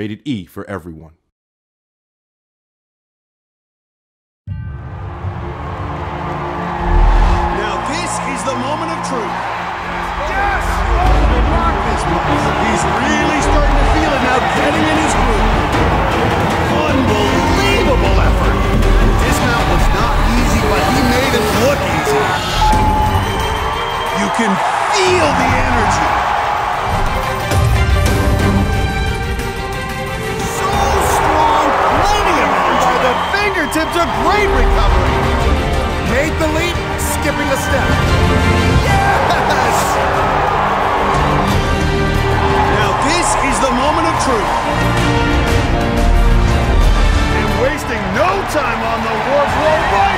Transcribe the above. Rated E for everyone. Now this is the moment of truth. Yes! Rock this place. He's really starting to feel it now, getting in his groove. Unbelievable effort. This mount was not easy, but he made it look easy. You can feel the energy. Fingertips, a great recovery. Made the leap, skipping a step. Yes! Now this is the moment of truth. And wasting no time on the warp road.